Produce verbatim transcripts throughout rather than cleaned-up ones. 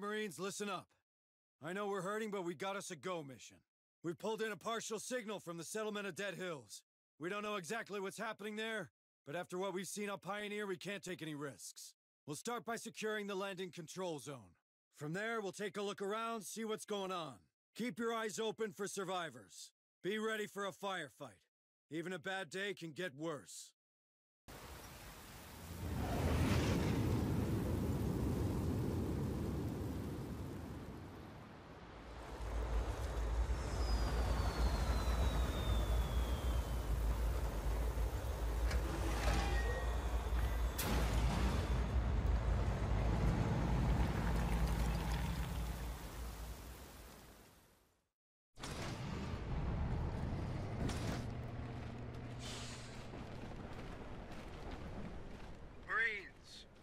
Marines, listen up. I know we're hurting, but we got us a go mission. We've pulled in a partial signal from the settlement of Dead Hills. We don't know exactly what's happening there, but after what we've seen on Pioneer, we can't take any risks. We'll start by securing the landing control zone. From there, we'll take a look around, see what's going on. Keep your eyes open for survivors. Be ready for a firefight. Even a bad day can get worse.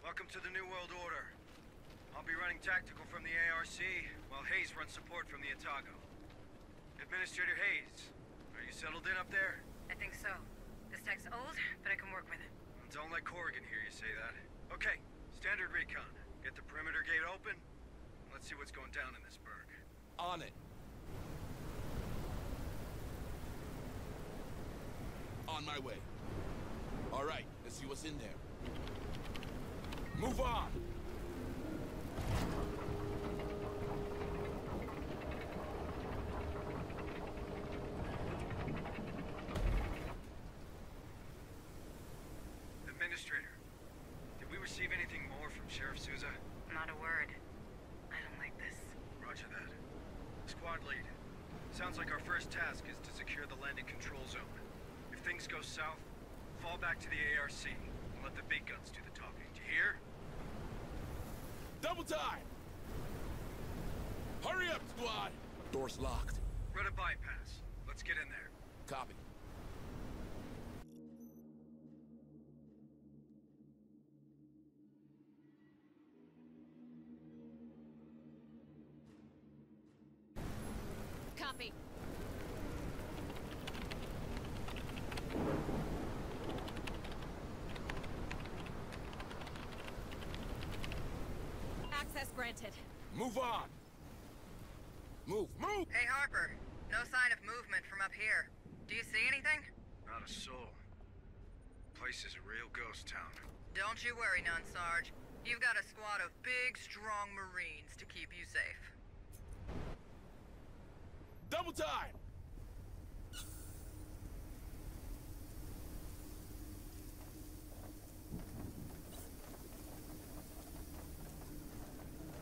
Welcome to the New World Order. I'll be running tactical from the A R C, while Hayes runs support from the Otago. Administrator Hayes, are you settled in up there? I think so. This tech's old, but I can work with it. Don't let Corrigan hear you say that. Okay, standard recon. Get the perimeter gate open, and let's see what's going down in this burg. On it. On my way. All right, let's see what's in there. Move on! Administrator, did we receive anything more from Sheriff Souza? Not a word. I don't like this. Roger that. Squad lead, sounds like our first task is to secure the landing control zone. If things go south, fall back to the A R C and let the big guns do the talking. Do you hear? Double time! Hurry up, squad! Door's locked. Run a bypass. Let's get in there. Copy. Copy. Access granted. Move on! Move, move! Hey, Harper. No sign of movement from up here. Do you see anything? Not a soul. Place is a real ghost town. Don't you worry none, Sarge. You've got a squad of big, strong Marines to keep you safe. Double time!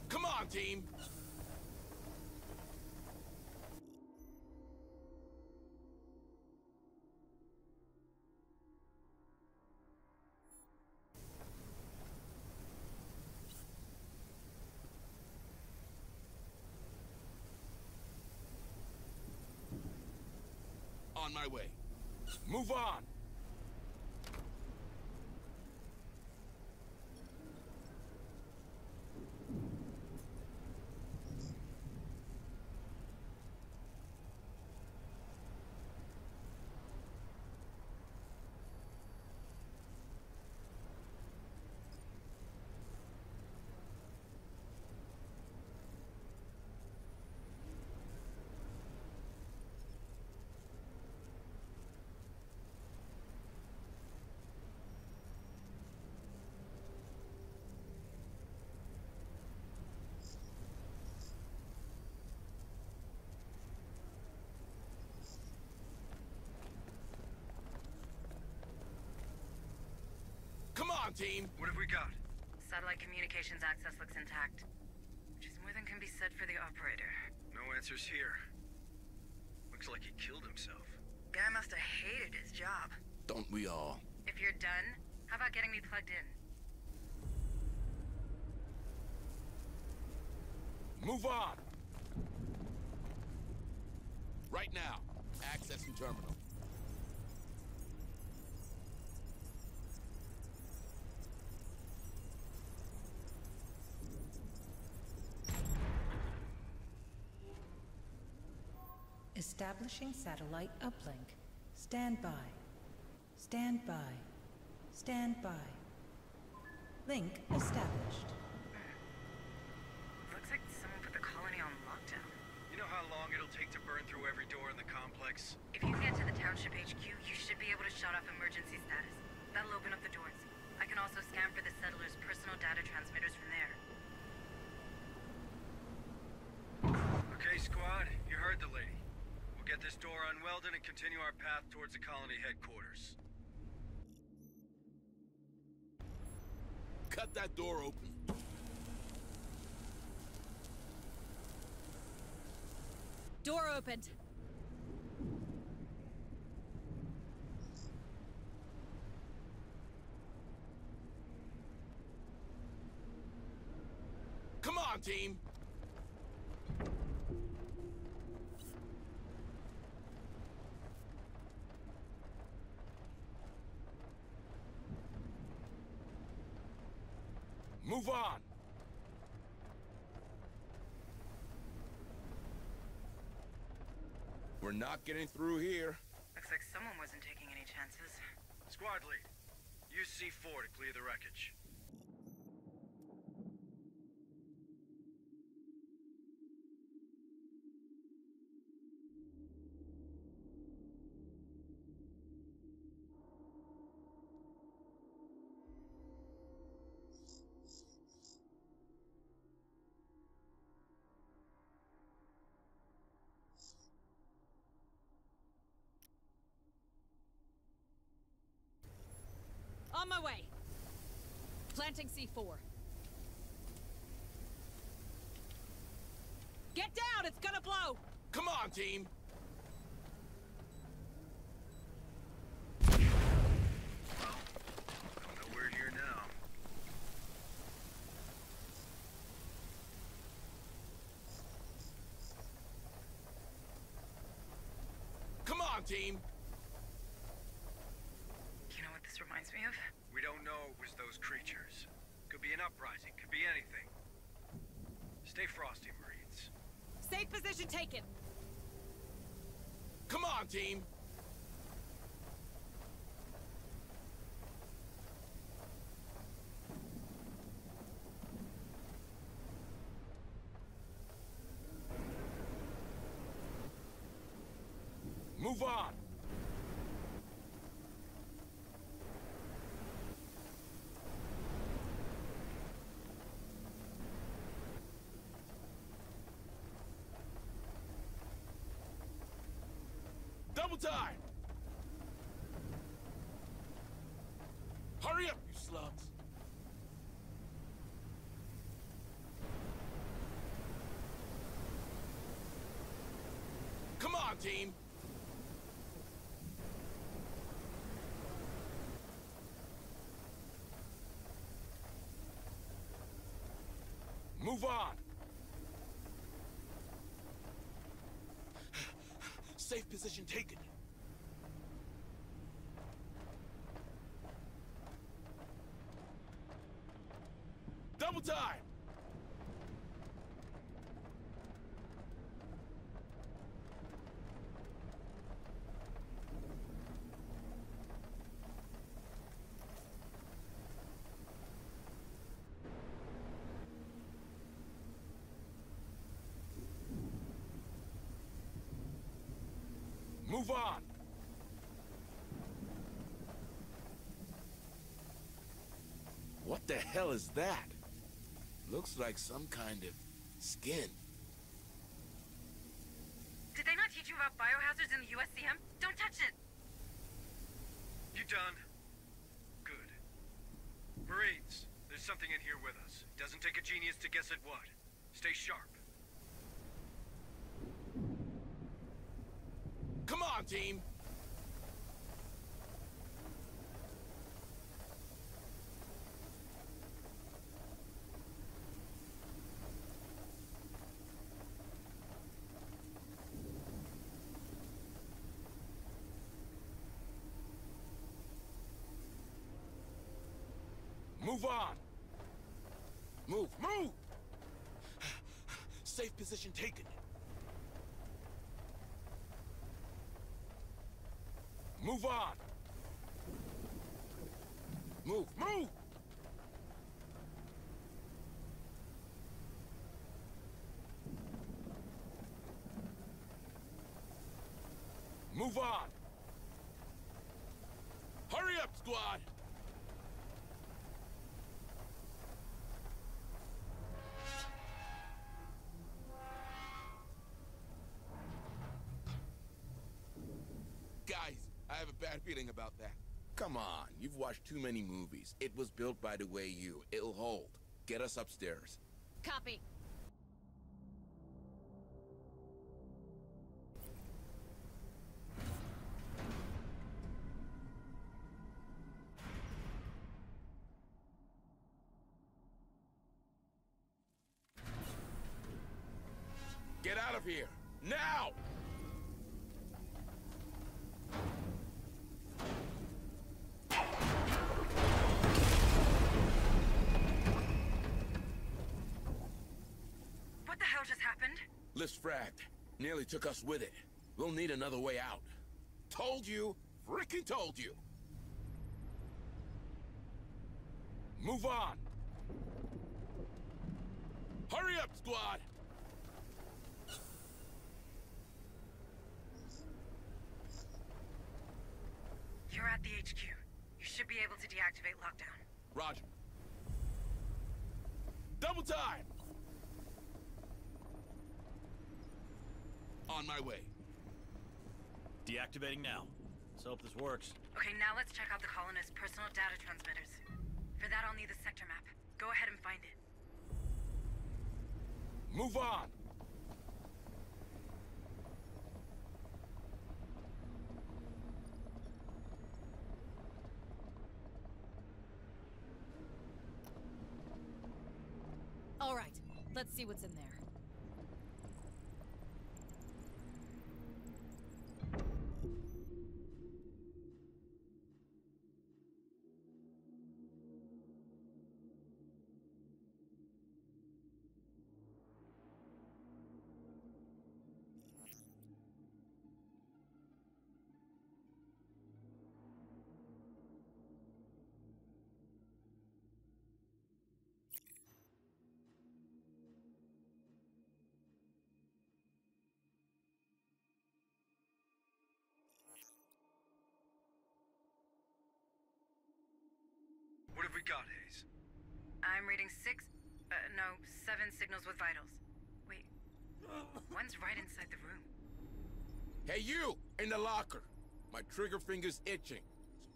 Come on, team! On my way. Move on! Team. What have we got? Satellite communications access looks intact, which is more than can be said for the operator. No answers here. Looks like he killed himself. Guy must have hated his job. Don't we all? If you're done, how about getting me plugged in? Move on! Right now, accessing terminal. Establishing satellite uplink. Stand by. Stand by. Stand by. Link established. Looks like through every door in the complex. If you get to the township H Q, you should be able to shut off emergency status. That'll open up the doors. I can also scan for the settlers' personal data transmitters from there. Okay, squad. You heard the lady. We'll get this door unwelded and continue our path towards the colony headquarters. Cut that door open. Door opened. Come on, team. Move on. We're not getting through here. Looks like someone wasn't taking any chances. Squad lead, use C four to clear the wreckage. On my way. Planting C four. Get down! It's gonna blow! Come on, team! Well, don't know we're here now. Come on, team! Reminds me of? We don't know it was those creatures. Could be an uprising, could be anything. Stay frosty, Marines. Safe position taken. Come on, team. Move on. Double time! Hurry up, you slugs! Come on, team! Move on! Safe position taken. Double time. Move on! What the hell is that? Looks like some kind of skin. Did they not teach you about biohazards in the U S C M? Don't touch it! You done? Good. Marines, there's something in here with us. Doesn't take a genius to guess at what. Stay sharp. Team. Move on. Move, move. Safe position taken. Move on! Move, move! Move on! Hurry up, squad! Guys, I have a bad feeling about that. Come on, you've watched too many movies. It was built by the way you. It'll hold. Get us upstairs. Copy. Get out of here! Now! What the hell just happened? List fragged. Nearly took us with it. We'll need another way out. Told you! Frickin' told you! Move on! Hurry up, squad! You're at the H Q. You should be able to deactivate lockdown. Roger. Double time! On my way. Deactivating now. Let's hope this works. Okay, now let's check out the colonists' personal data transmitters. For that, I'll need the sector map. Go ahead and find it. Move on! All right, let's see what's in there. What have we got, Hayes? I'm reading six, uh, no, seven signals with vitals. Wait, one's right inside the room. Hey, you! In the locker! My trigger finger's itching, so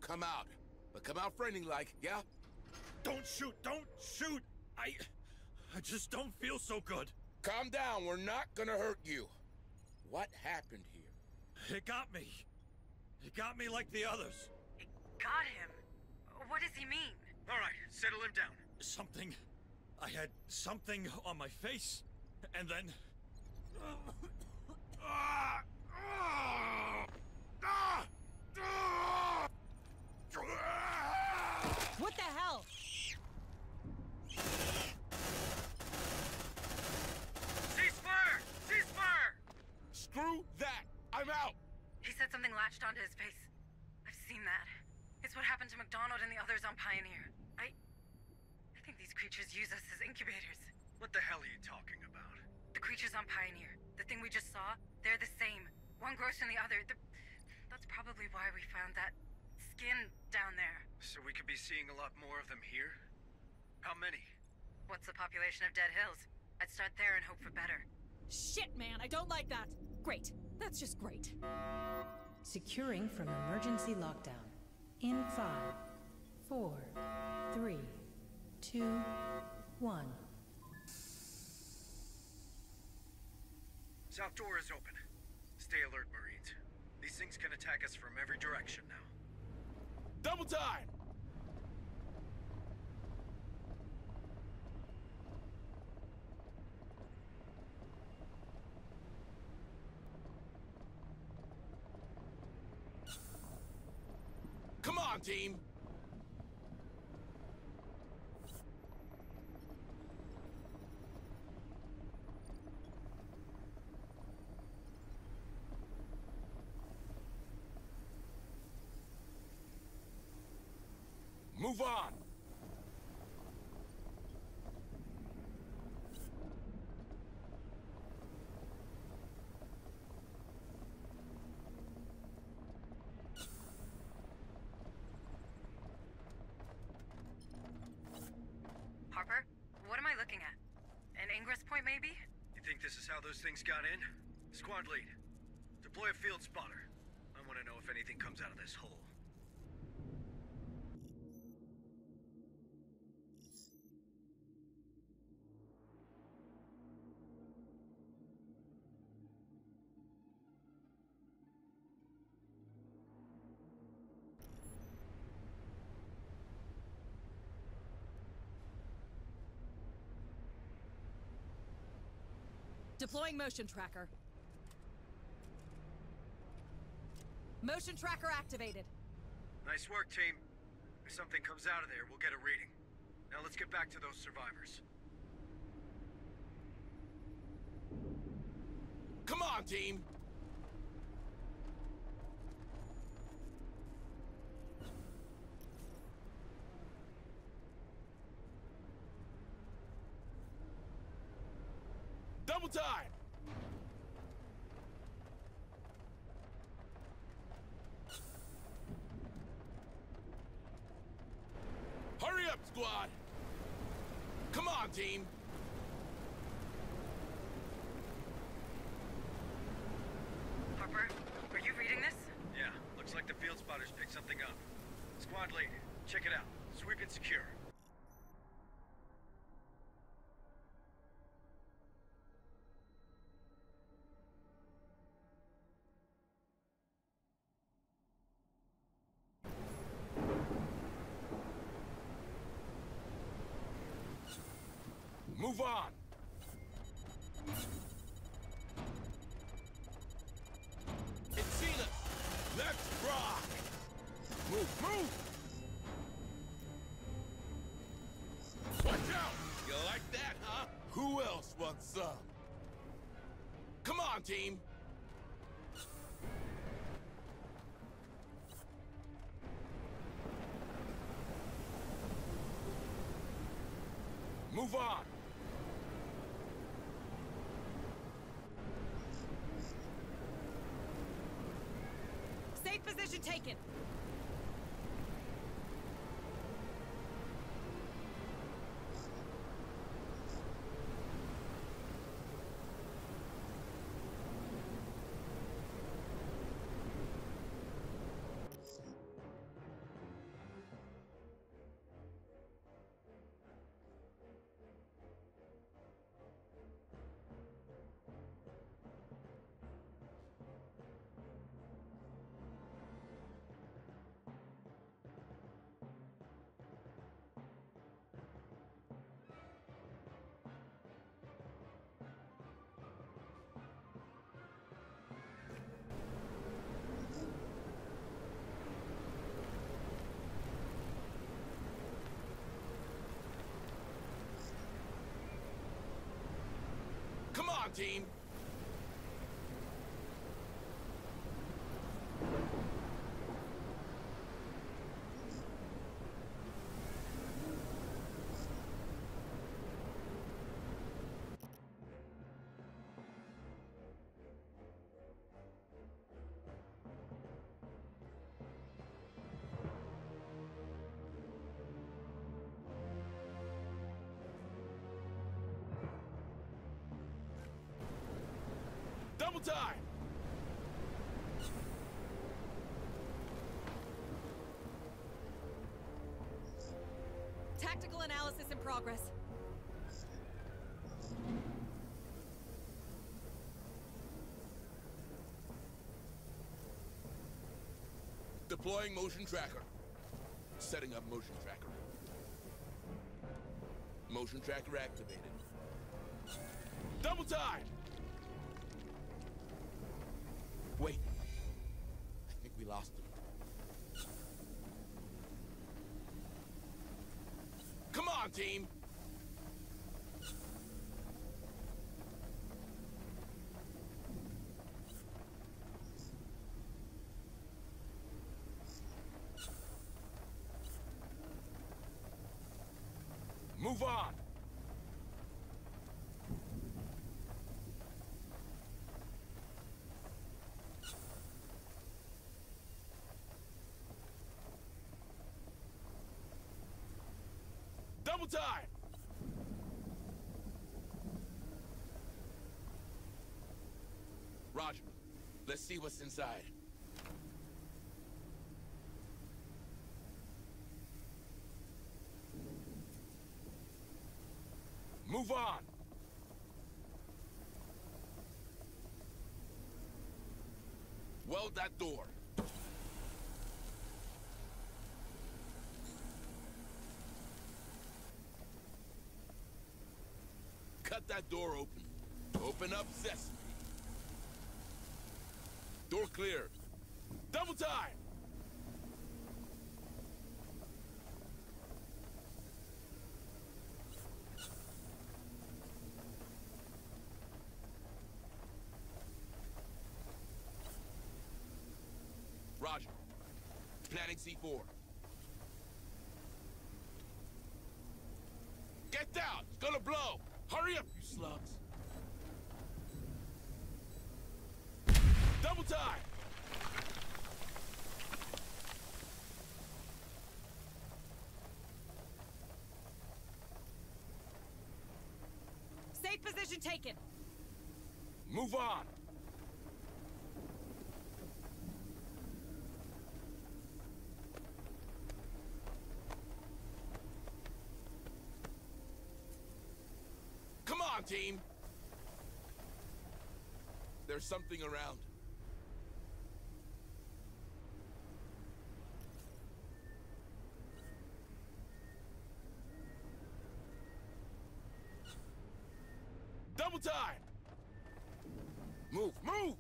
come out. But come out friendly-like, yeah? Don't shoot! Don't shoot! I... I just don't feel so good. Calm down, we're not gonna hurt you. What happened here? It got me. It got me like the others. It got him? What does he mean? All right, settle him down. Something... I had something on my face, and then... What the hell? Ceasefire! Ceasefire! Screw that! I'm out! He said something latched onto his face. I've seen that. It's what happened to McDonald and the others on Pioneer. I... I think these creatures use us as incubators. What the hell are you talking about? The creatures on Pioneer. The thing we just saw, they're the same. One grows from the other. The... That's probably why we found that skin down there. So we could be seeing a lot more of them here? How many? What's the population of Dead Hills? I'd start there and hope for better. Shit, man, I don't like that. Great. That's just great. Securing from emergency lockdown. In five, four, three, two, one. South door is open. Stay alert, Marines. These things can attack us from every direction now. Double time! Come on, team! Move on! those things got in? Squad lead, deploy a field spotter. I want to know if anything comes out of this hole. Deploying motion tracker. Motion tracker activated. Nice work, team. If something comes out of there, we'll get a reading. Now let's get back to those survivors. Come on, team! Double time! Hurry up, squad! Come on, team! Harper, are you reading this? Yeah, looks like the field spotters picked something up. Squad lead, check it out. Sweep and secure. Move on! It's seen us! Let's rock! Move, move! Watch out! You like that, huh? Who else wants some? Come on, team! Move on! Position taken. Come on, team! Double time! Tactical analysis in progress. Deploying motion tracker. Setting up motion tracker. Motion tracker activated. Double time! Wait, I think we lost him. Come on, team! Move on! Double time! Let's see what's inside. Move on! Weld that door. Cut that door open. Open up sesame. Door clear. Double time! Roger. Planning C four. Get down! It's gonna blow! Hurry up, you slugs! Double time! Safe position taken. Move on! Come on, team! There's something around. Double time! Move, move!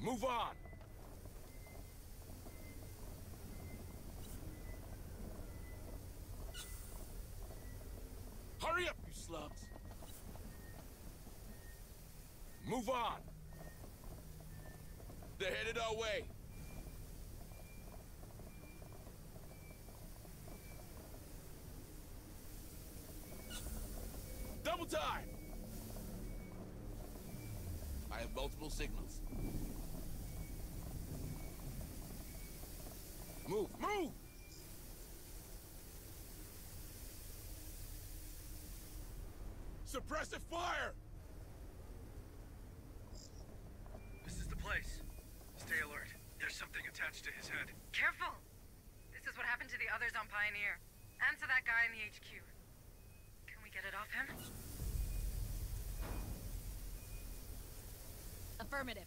Move on! Hurry up, you slugs! Move on! They're headed our way! Double time! I have multiple signals. Move, move! Suppressive fire! This is the place. Stay alert. There's something attached to his head. Careful! This is what happened to the others on Pioneer. And to that guy in the H Q. Can we get it off him? Affirmative.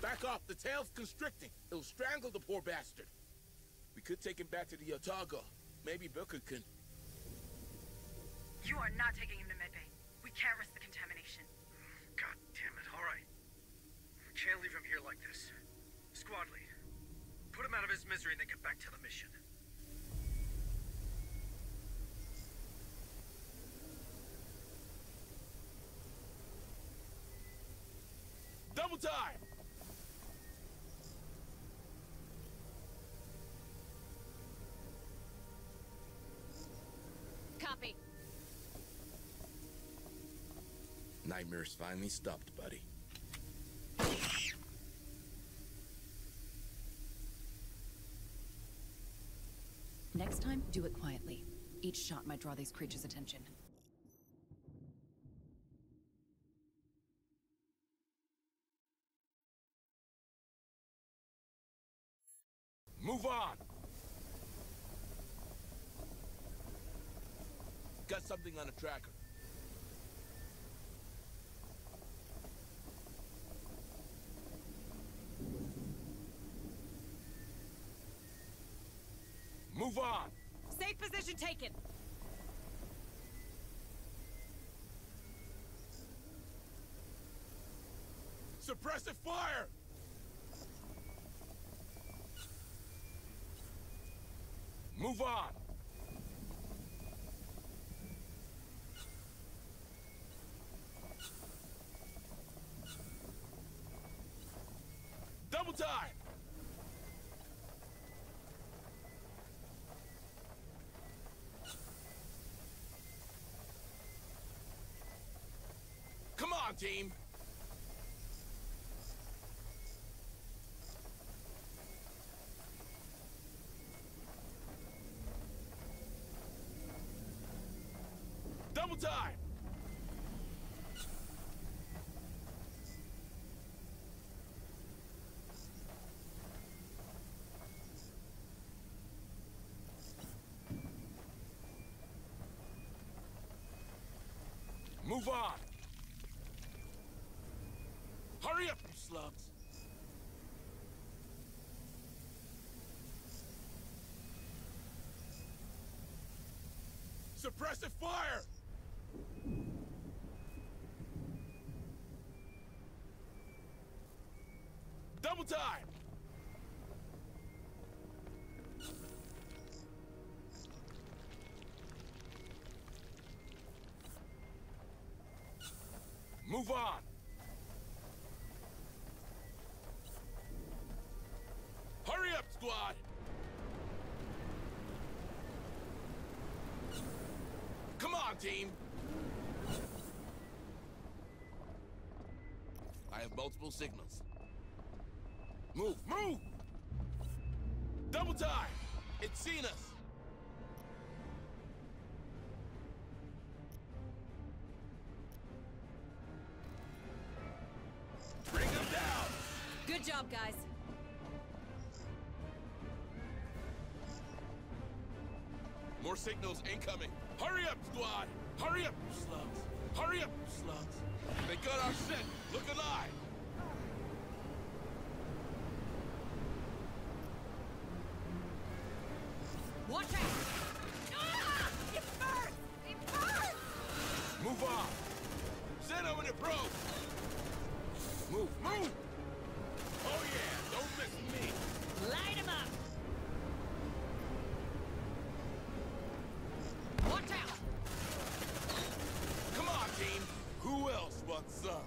Back off! The tail's constricting! It'll strangle the poor bastard! We could take him back to the Otago. Maybe Booker can... You are not taking him to Medbay. We can't risk the contamination. God damn it, alright. We can't leave him here like this. Squad lead. Put him out of his misery and then get back to the mission. Double time! Copy. Nightmares finally stopped, buddy. Next time, do it quietly. Each shot might draw these creatures' attention. Move on! Got something on a tracker. Move on! Safe position taken! Suppressive fire! Move on! Double time! on, team. Double time. Move on. Hurry up, you slubs. Suppressive fire. Double time. Move on. Hurry up, squad. Come on, team. I have multiple signals. Move, move. Double time. It's seen us. Good job, guys. More signals incoming. Hurry up, squad. Hurry up, you slugs. Hurry up, you slugs. They got our shit. Look alive. Watch out. Ah! It burns. It burns. Move on. Send over the pro. Move, move. Oh yeah, don't miss me! Light him up! Watch out! Come on, team! Who else wants up?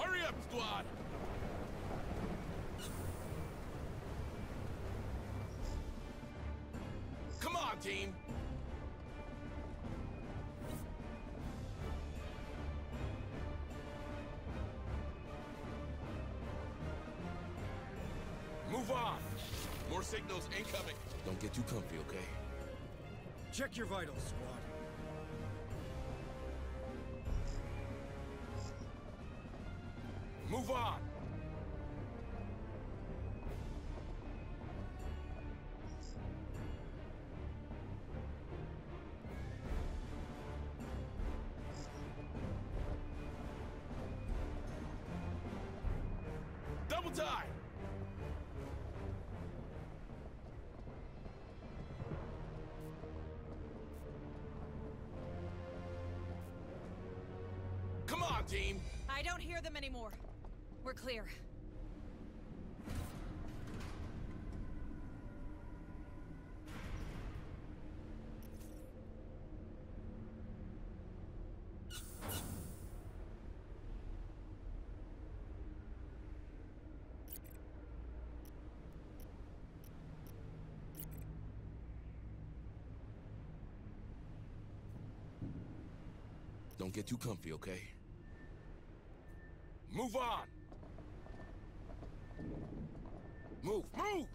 Hurry up, squad! Come on, team! More signals incoming. Don't get too comfy, okay? Check your vitals, squad. Move on. Double time. Team. I don't hear them anymore. We're clear. Don't get too comfy, okay? Move on! Move! Move!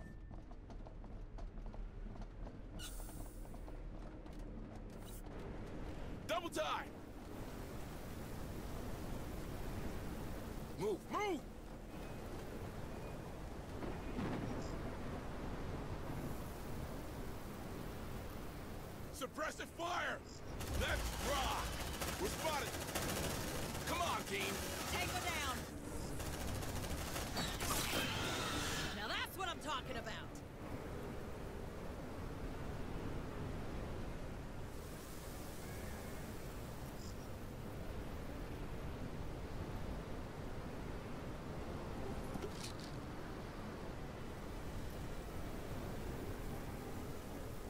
Double time! Move! Move! Suppressive fire! Let's rock! We're spotted! Come on, team! Take her down! Now that's what I'm talking about!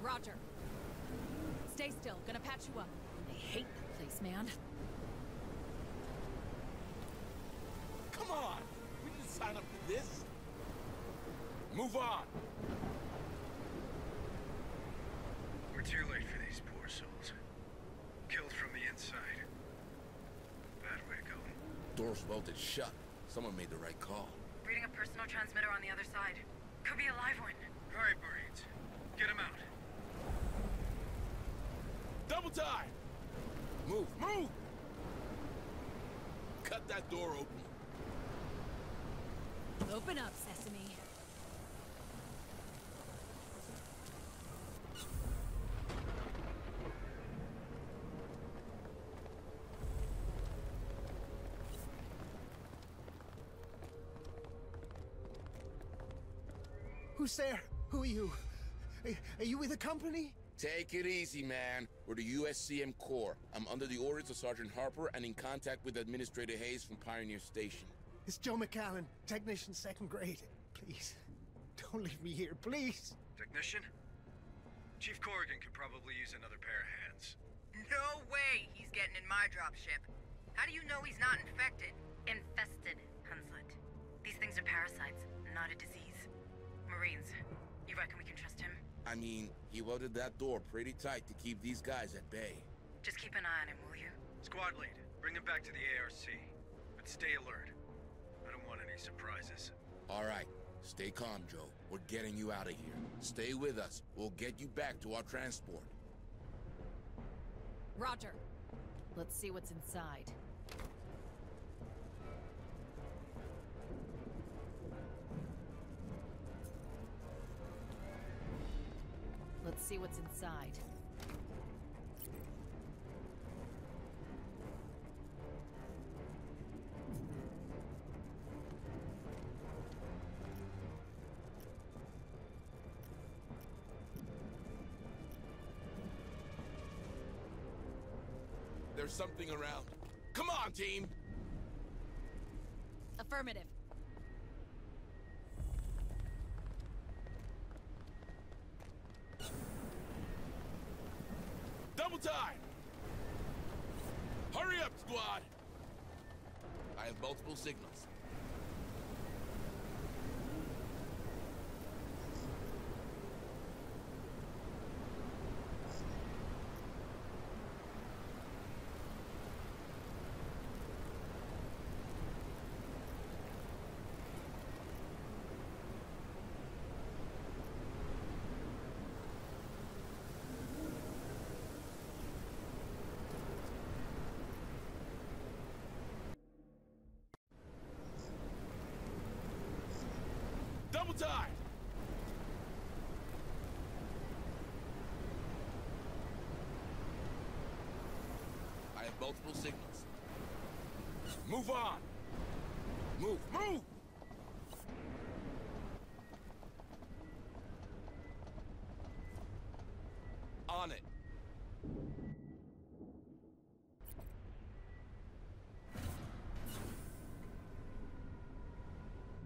Roger. Stay still. Gonna patch you up. I hate that place, man. Come on! We didn't sign up for this! Move on! We're too late for these poor souls. Killed from the inside. source bolted shut. Someone made the right call. Reading a personal transmitter on the other side. Could be a live one. Hurry, Marines. Get him out. Double time! Move, move! Cut that door open. Open up, Sesame. Who's there? Who are you? Are you with the company? Take it easy, man. We're the U S C M Corps. I'm under the orders of Sergeant Harper and in contact with Administrator Hayes from Pioneer Station. It's Joe McCallan, Technician second grade. Please, don't leave me here, please. Technician? Chief Corrigan could probably use another pair of hands. No way he's getting in my dropship. How do you know he's not infected? Infested, Hunslet. These things are parasites, not a disease. Marines, you reckon we can trust him? I mean, he welded that door pretty tight to keep these guys at bay. Just keep an eye on him, will you? Squad lead, bring him back to the A R C. But stay alert. I don't want any surprises. All right. Stay calm, Joe. We're getting you out of here. Stay with us. We'll get you back to our transport. Roger. Let's see what's inside. Let's see what's inside. There's something around. Come on, team! Affirmative. Time! Hurry up, squad! I have multiple signals. Double time! I have multiple signals. Move on! Move, move! On it.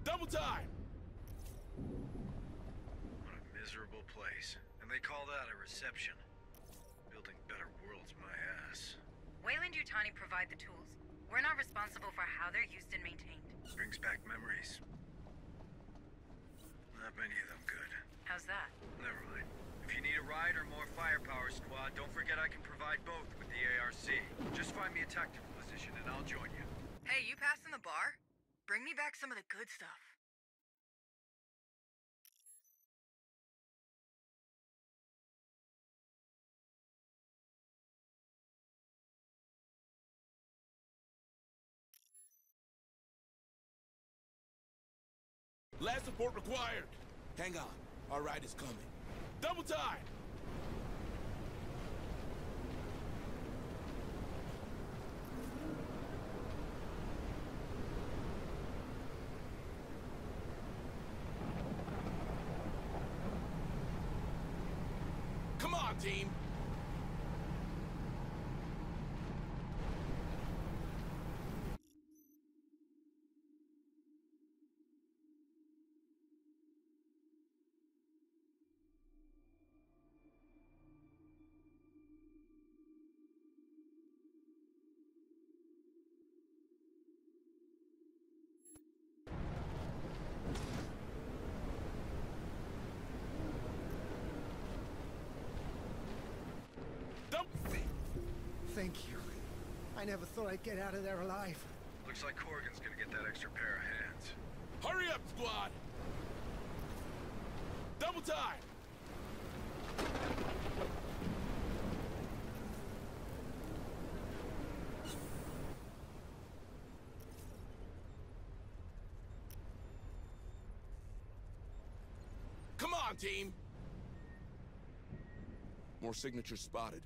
Double time! Miserable place, and they call that a reception. Building better worlds, my ass. Weyland-Yutani provide the tools. We're not responsible for how they're used and maintained. Brings back memories. Not many of them good. How's that? Never mind. If you need a ride or more firepower, squad, don't forget I can provide both with the A R C. Just find me a tactical position and I'll join you. Hey, you passing the bar? Bring me back some of the good stuff. Last support required. Hang on. Our ride is coming. Double time! Come on, team! Thank you. I never thought I'd get out of there alive. Looks like Corrigan's gonna get that extra pair of hands. Hurry up, squad! Double time! Come on, team! More signatures spotted.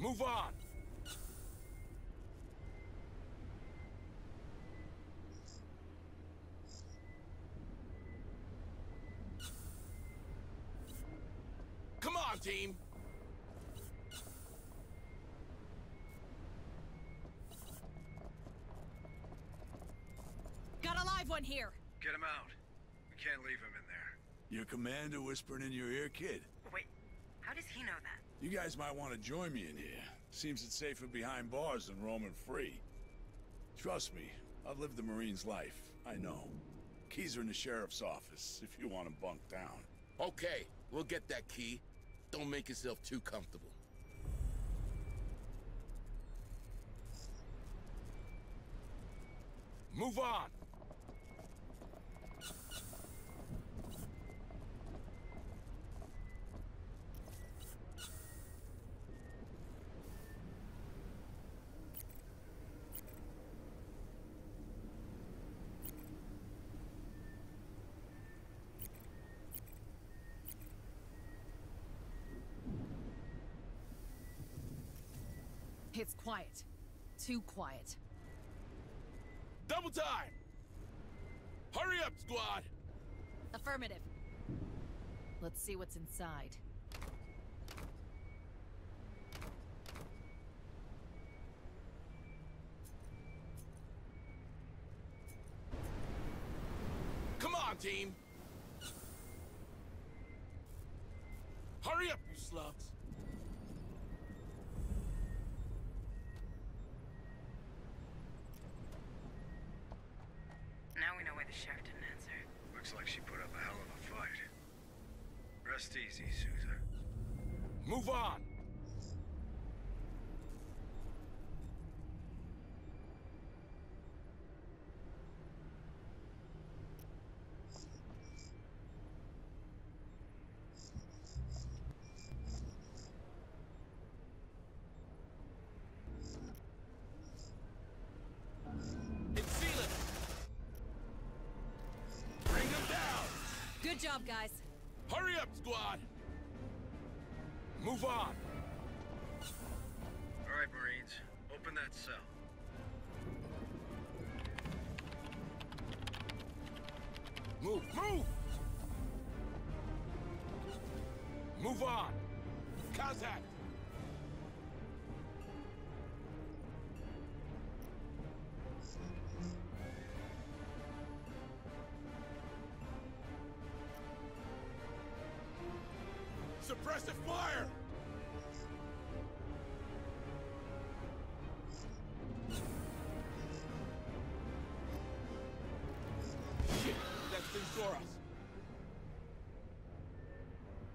Move on! Come on, team! Got a live one here! Get him out. We can't leave him in there. Your commander whispering in your ear, kid. Wait, how does he know that? You guys might want to join me in here. Seems it's safer behind bars than roaming free. Trust me, I've lived the Marine's life. I know. Keys are in the sheriff's office, if you want to bunk down. Okay, we'll get that key. Don't make yourself too comfortable. Move on! It's quiet. Too quiet. Double time! Hurry up, squad! Affirmative. Let's see what's inside. Come on, team! Hurry up, you slugs! Now we know why the sheriff didn't answer. Looks like she put up a hell of a fight. Rest easy, Souza. Move on! Good job, guys. Hurry up, squad! Move on! All right, Marines. Open that cell. Move! Move! Move on! Contact! Suppressive fire! Shit! That thing saw us!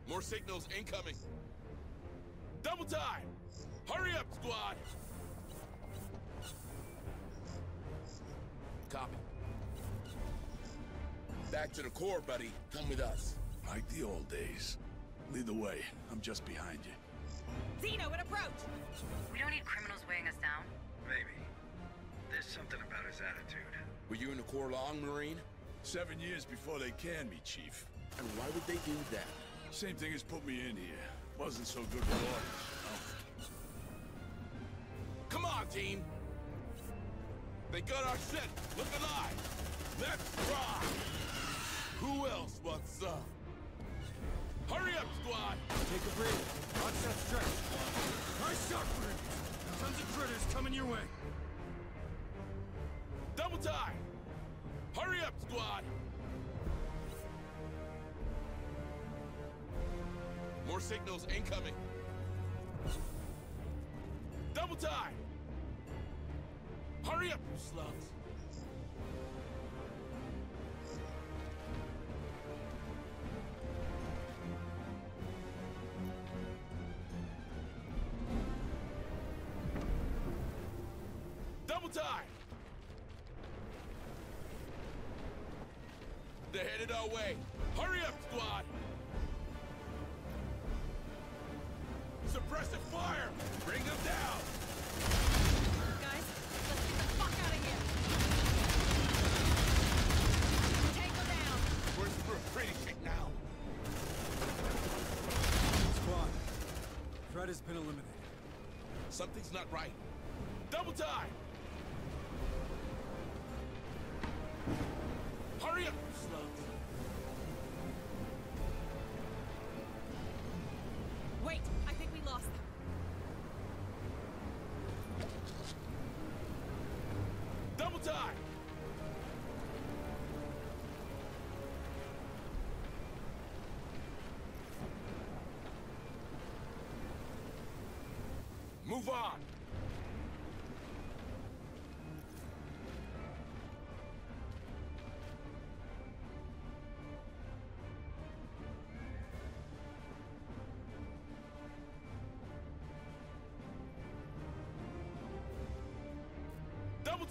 More signals incoming! Double time! Hurry up, squad! Copy. Back to the core, buddy. Come with us. Like the old days. Lead the way. I'm just behind you. Zeno, an approach! We don't need criminals weighing us down. Maybe. There's something about his attitude. Were you in the Corps long, Marine? Seven years before they can be, Chief. And why would they do that? Same thing as put me in here. Wasn't so good with orders, you know? Come on, team! They got our shit! Look alive! Let's rock! Who else wants up? Hurry up, squad! Take a breather. Watch that stretch. Nice shot, Corrigan! Tons of critters coming your way. Double time! Hurry up, squad! More signals incoming. Double time! Hurry up, you slugs! Double time! They're headed our way. Hurry up, squad! Suppressive fire! Bring them down! Guys, let's get the fuck out of here! Take them down! We're through pretty shit now! Squad, threat has been eliminated. Something's not right. Double time! Hurry up, you slugs! Wait, I think we lost them. Double time! Move on!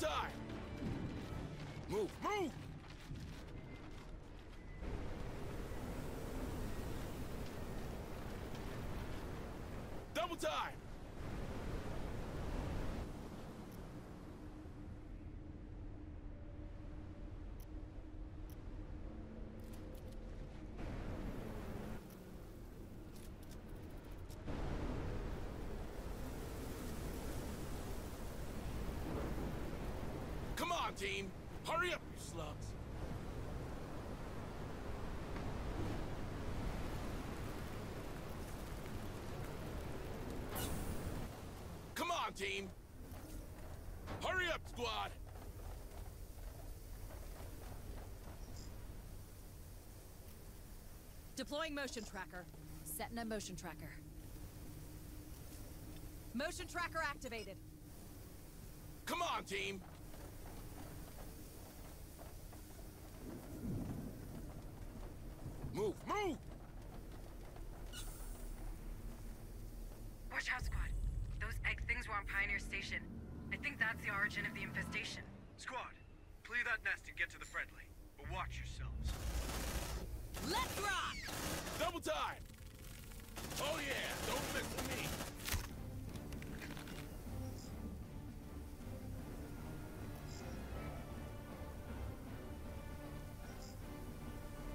Time! Move, move! Double time! Team, hurry up, you slugs! Come on, team! Hurry up, squad! Deploying motion tracker. Setting a motion tracker. Motion tracker activated. Come on, team! Move! Move! Watch out, squad. Those egg things were on Pioneer Station. I think that's the origin of the infestation. Squad, clear that nest and get to the friendly. But watch yourselves. Let's rock! Double time! Oh yeah! Don't mess with me!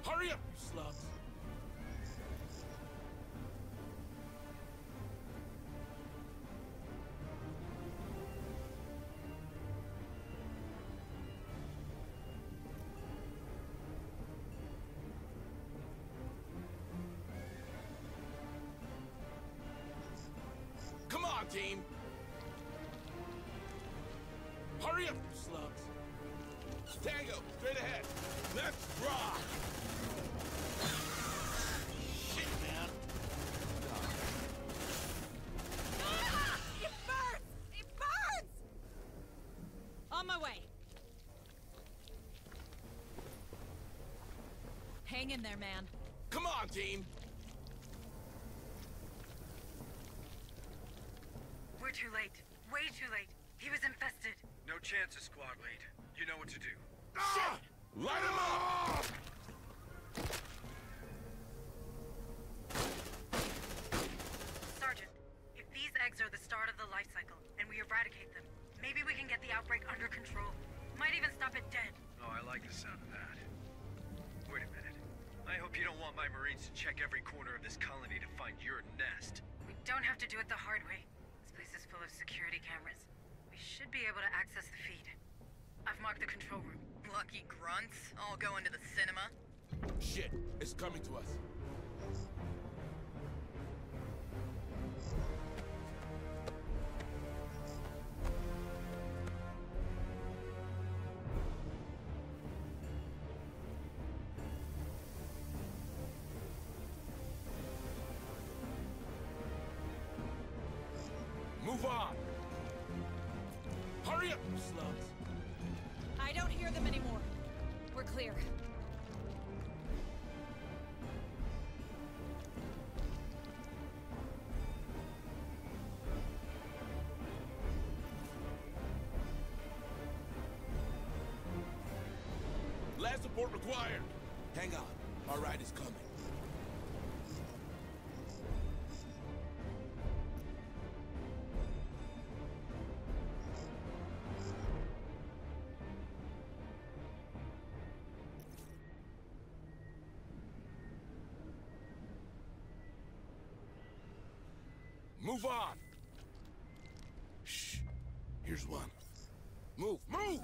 Hurry up, you slugs! Come on, team! Hurry up, you slugs! Tango, straight ahead! Let's rock! Hang in there, man. Come on, team! We're too late. Way too late. He was infested. No chance of squad lead. You know what to do. Ah! Shit! Light him up! Sergeant, if these eggs are the start of the life cycle, and we eradicate them, maybe we can get the outbreak under control. Might even stop it dead. Oh, I like the sound of that. Wait a minute. I hope you don't want my Marines to check every corner of this colony to find your nest. We don't have to do it the hard way. This place is full of security cameras. We should be able to access the feed. I've marked the control room. Lucky grunts, all going to the cinema. Shit, it's coming to us. Hurry up, you slugs! I don't hear them anymore. We're clear. Last support required. Hang on. Our ride is coming. Move on. Shh. Here's one. Move, move!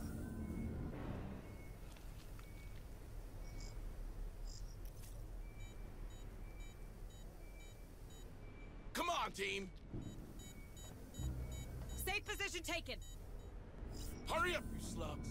Come on, team. Safe position taken. Hurry up, you slugs.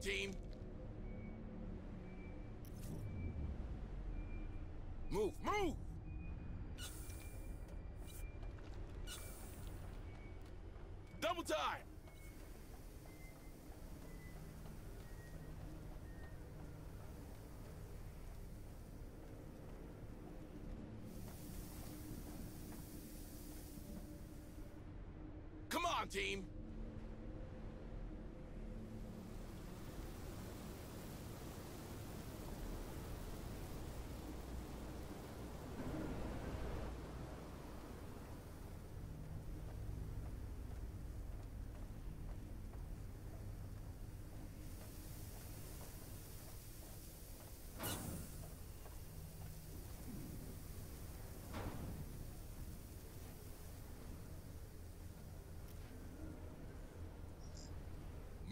Team. Move, move! Double time! Come on, team!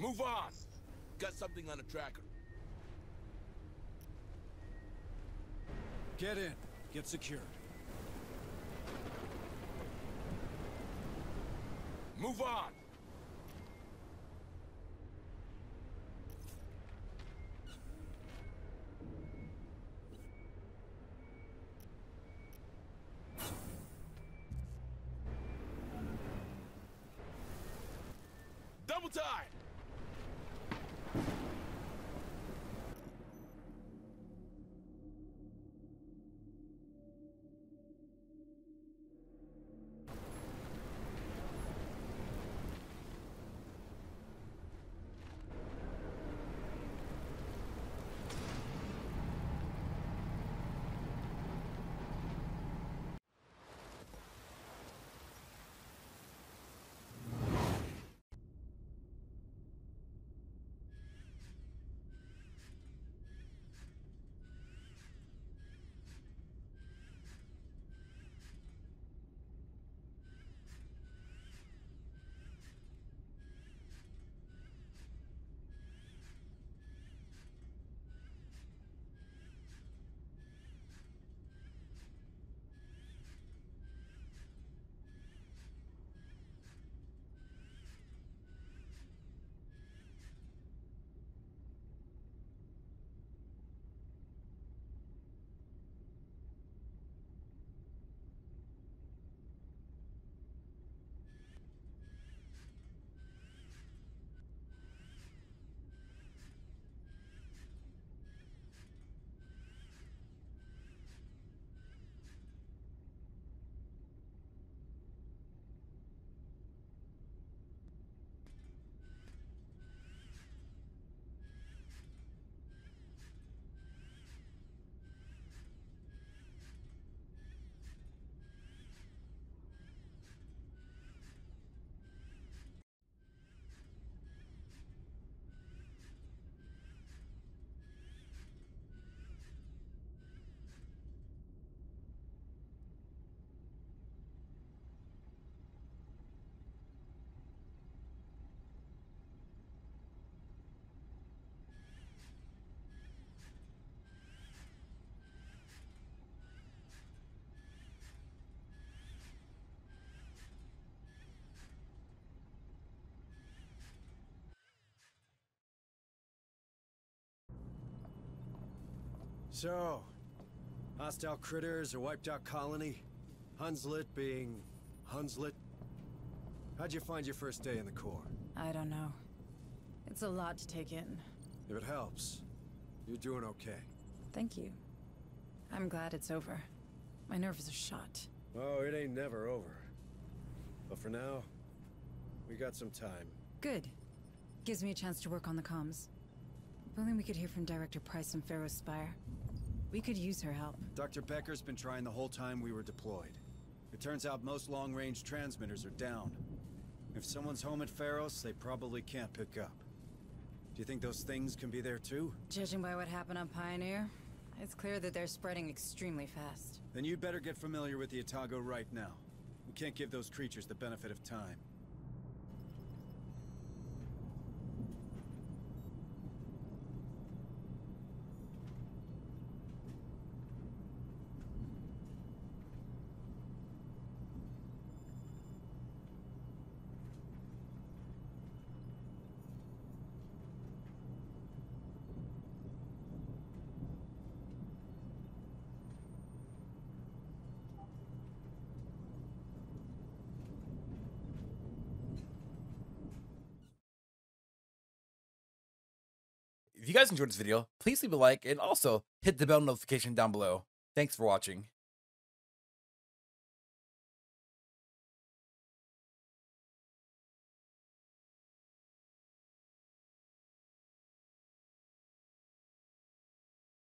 Move on! Got something on a tracker. Get in. Get secured. Move on! Double time! So, hostile critters or wiped out colony? Hunslet being Hunslet? How'd you find your first day in the Corps? I don't know. It's a lot to take in. If it helps, you're doing okay. Thank you. I'm glad it's over. My nerves are shot. Oh, it ain't never over. But for now, we got some time. Good. Gives me a chance to work on the comms. If only we could hear from Director Price and Pharos Spire. We could use her help. Doctor Becker's been trying the whole time we were deployed. It turns out most long-range transmitters are down. If someone's home at Pharos, they probably can't pick up. Do you think those things can be there too? Judging by what happened on Pioneer, it's clear that they're spreading extremely fast. Then you'd better get familiar with the Otago right now. We can't give those creatures the benefit of time. If you guys enjoyed this video, please leave a like and also hit the bell notification down below. Thanks for watching.